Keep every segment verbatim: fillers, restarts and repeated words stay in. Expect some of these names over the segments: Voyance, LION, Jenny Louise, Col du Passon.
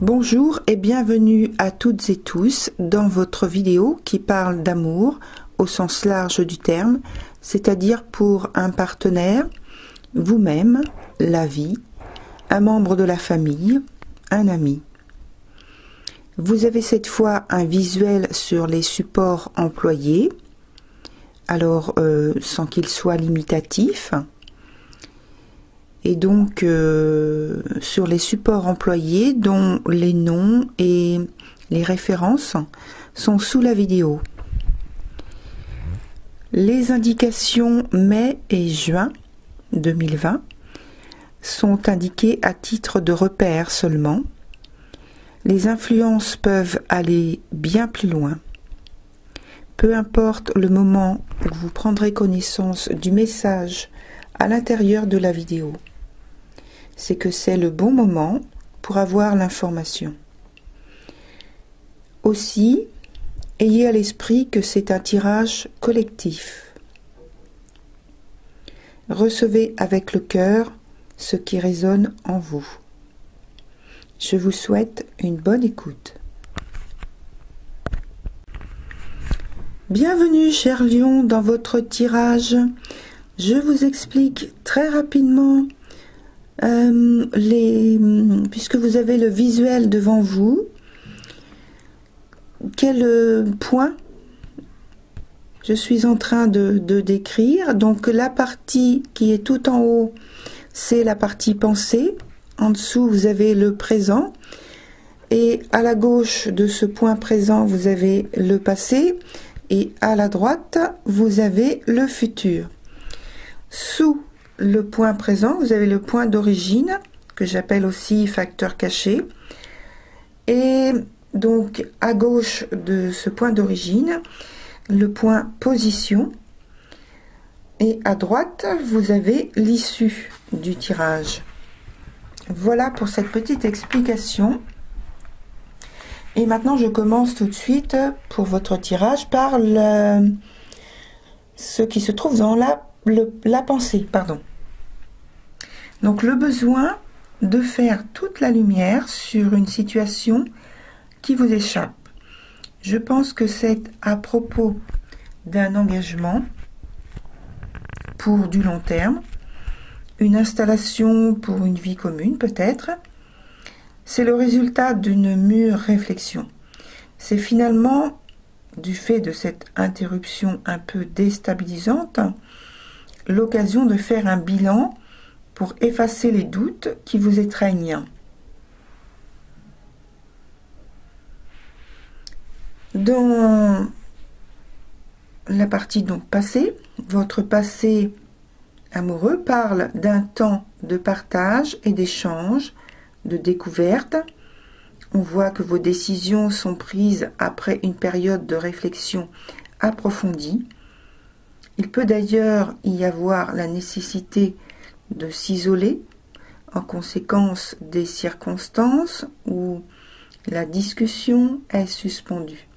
Bonjour et bienvenue à toutes et tous dans votre vidéo qui parle d'amour au sens large du terme, c'est-à-dire pour un partenaire, vous-même, la vie, un membre de la famille, un ami. Vous avez cette fois un visuel sur les supports employés, alors euh, sans qu'il soit limitatif. Et donc euh, sur les supports employés dont les noms et les références sont sous la vidéo. Les indications mai et juin deux mille vingt sont indiquées à titre de repère seulement. Les influences peuvent aller bien plus loin. Peu importe le moment où vous prendrez connaissance du message à l'intérieur de la vidéo, c'est que c'est le bon moment pour avoir l'information. Aussi, ayez à l'esprit que c'est un tirage collectif. Recevez avec le cœur ce qui résonne en vous. Je vous souhaite une bonne écoute. Bienvenue, cher Lion, dans votre tirage. Je vous explique très rapidement Euh, les, puisque vous avez le visuel devant vous, quel point je suis en train de, de décrire. Donc la partie qui est tout en haut, c'est la partie pensée. En dessous, vous avez le présent. Et à la gauche de ce point présent, vous avez le passé. Et à la droite, vous avez le futur. Sous le point présent, vous avez le point d'origine, que j'appelle aussi facteur caché. Et donc, à gauche de ce point d'origine, le point position. Et à droite, vous avez l'issue du tirage. Voilà pour cette petite explication. Et maintenant, je commence tout de suite pour votre tirage par le, ce qui se trouve dans la, le, la pensée, pardon. Donc le besoin de faire toute la lumière sur une situation qui vous échappe. Je pense que c'est à propos d'un engagement pour du long terme, une installation pour une vie commune peut-être. C'est le résultat d'une mûre réflexion. C'est finalement, du fait de cette interruption un peu déstabilisante, l'occasion de faire un bilan pour effacer les doutes qui vous étreignent. Dans la partie donc passée, votre passé amoureux parle d'un temps de partage et d'échange, de découverte. On voit que vos décisions sont prises après une période de réflexion approfondie. Il peut d'ailleurs y avoir la nécessité de s'isoler en conséquence des circonstances où la discussion est suspendue.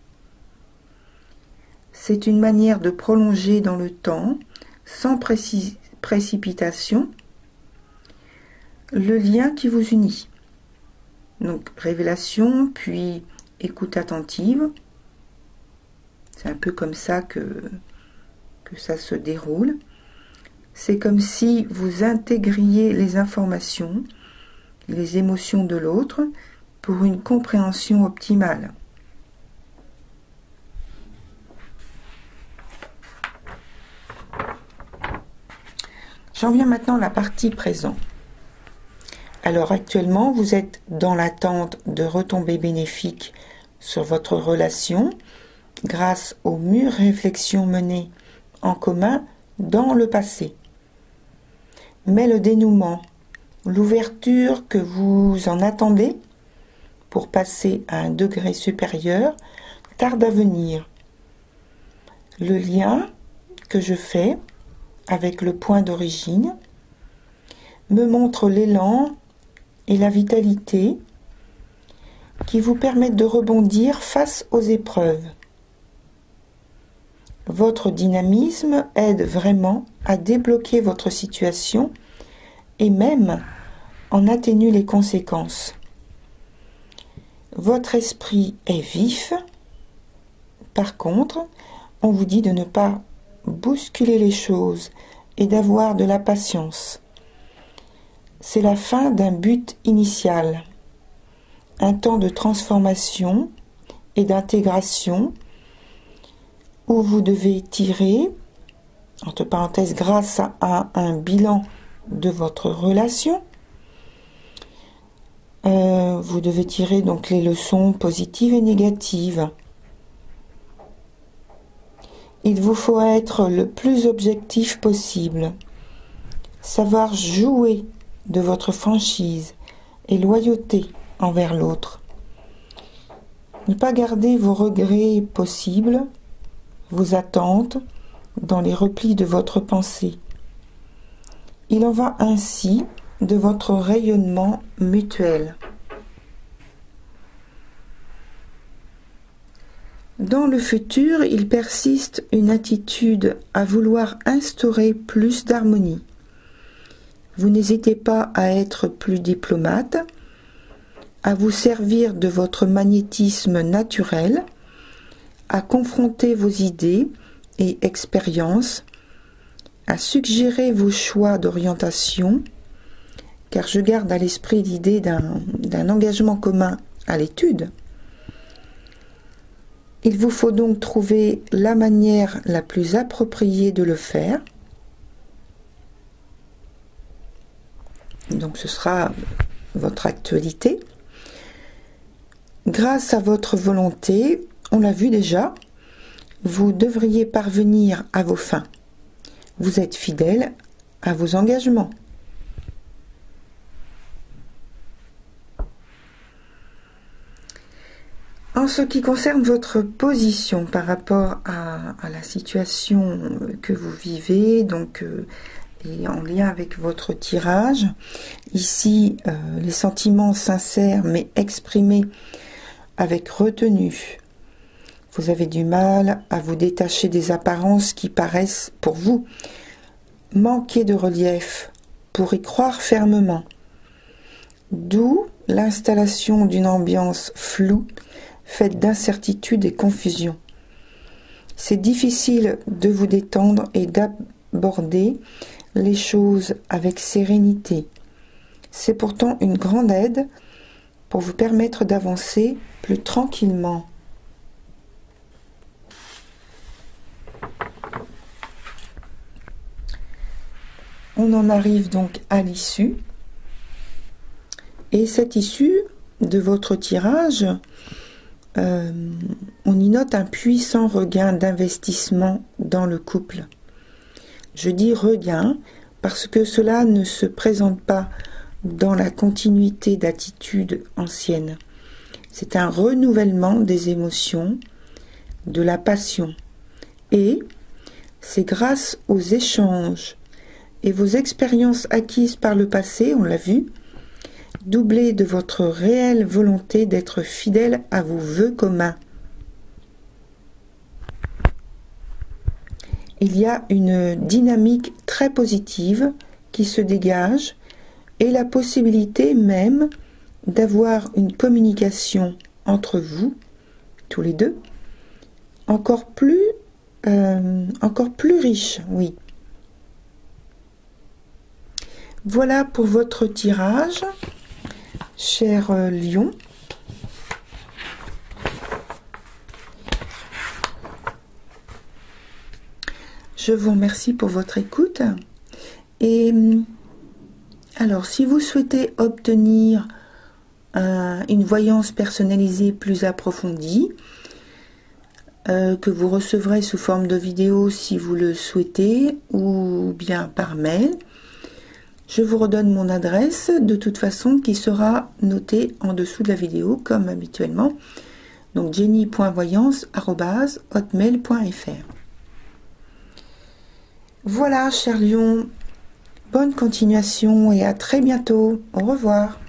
C'est une manière de prolonger dans le temps, sans précis, précipitation, le lien qui vous unit. Donc révélation, puis écoute attentive. C'est un peu comme ça que, que ça se déroule. C'est comme si vous intégriez les informations, les émotions de l'autre pour une compréhension optimale. J'en viens maintenant à la partie présent. Alors actuellement, vous êtes dans l'attente de retombées bénéfiques sur votre relation grâce aux mûres réflexions menées en commun dans le passé. Mais le dénouement, l'ouverture que vous en attendez pour passer à un degré supérieur, tarde à venir. Le lien que je fais avec le point d'origine me montre l'élan et la vitalité qui vous permettent de rebondir face aux épreuves. Votre dynamisme aide vraiment à débloquer votre situation et même en atténue les conséquences. votre esprit est vif. Par contre, on vous dit de ne pas bousculer les choses et d'avoir de la patience. C'est la fin d'un but initial, un temps de transformation et d'intégration où vous devez tirer, entre parenthèses, grâce à un, un bilan de votre relation, euh, vous devez tirer donc les leçons positives et négatives. Il vous faut être le plus objectif possible, savoir jouer de votre franchise et loyauté envers l'autre. Ne pas garder vos regrets possibles, vos attentes, dans les replis de votre pensée. Il en va ainsi de votre rayonnement mutuel. Dans le futur, il persiste une attitude à vouloir instaurer plus d'harmonie. Vous n'hésitez pas à être plus diplomate, à vous servir de votre magnétisme naturel, à confronter vos idées et expériences, à suggérer vos choix d'orientation, car je garde à l'esprit l'idée d'un engagement commun à l'étude. Il vous faut donc trouver la manière la plus appropriée de le faire. Donc ce sera votre actualité. Grâce à votre volonté, on l'a vu déjà, vous devriez parvenir à vos fins. Vous êtes fidèle à vos engagements. En ce qui concerne votre position par rapport à, à la situation que vous vivez, donc euh, et en lien avec votre tirage, ici euh, les sentiments sincères mais exprimés avec retenue. Vous avez du mal à vous détacher des apparences qui paraissent pour vous manquer de relief pour y croire fermement. D'où l'installation d'une ambiance floue, faite d'incertitude et confusion. C'est difficile de vous détendre et d'aborder les choses avec sérénité. C'est pourtant une grande aide pour vous permettre d'avancer plus tranquillement. On en arrive donc à l'issue. Et cette issue de votre tirage, Euh, on y note un puissant regain d'investissement dans le couple. Je dis regain parce que cela ne se présente pas dans la continuité d'attitudes anciennes. C'est un renouvellement des émotions, de la passion. Et c'est grâce aux échanges et vos expériences acquises par le passé, on l'a vu, doublé de votre réelle volonté d'être fidèle à vos vœux communs. Il y a une dynamique très positive qui se dégage et la possibilité même d'avoir une communication entre vous, tous les deux, encore plus, euh, encore plus riche, oui. Voilà pour votre tirage, cher Lion. Je vous remercie pour votre écoute. Et alors, si vous souhaitez obtenir un, une voyance personnalisée plus approfondie, euh, que vous recevrez sous forme de vidéo si vous le souhaitez, ou bien par mail, je vous redonne mon adresse, de toute façon, qui sera notée en dessous de la vidéo, comme habituellement. Donc, jenny point voyance arobase hotmail point fr. Voilà, cher Lion, bonne continuation et à très bientôt. Au revoir.